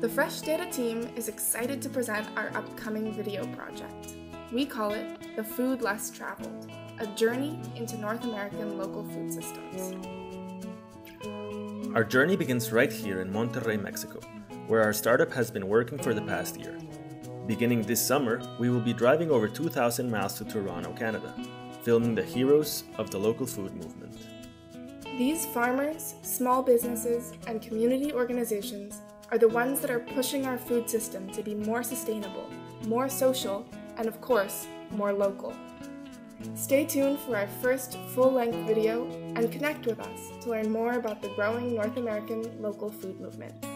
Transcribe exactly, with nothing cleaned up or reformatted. The Fresh Data team is excited to present our upcoming video project. We call it The Food Less Traveled, a journey into North American local food systems. Our journey begins right here in Monterrey, Mexico, where our startup has been working for the past year. Beginning this summer, we will be driving over two thousand miles to Toronto, Canada, filming the heroes of the local food movement. These farmers, small businesses, and community organizations are the ones that are pushing our food system to be more sustainable, more social, and of course, more local. Stay tuned for our first full-length video and connect with us to learn more about the growing North American local food movement.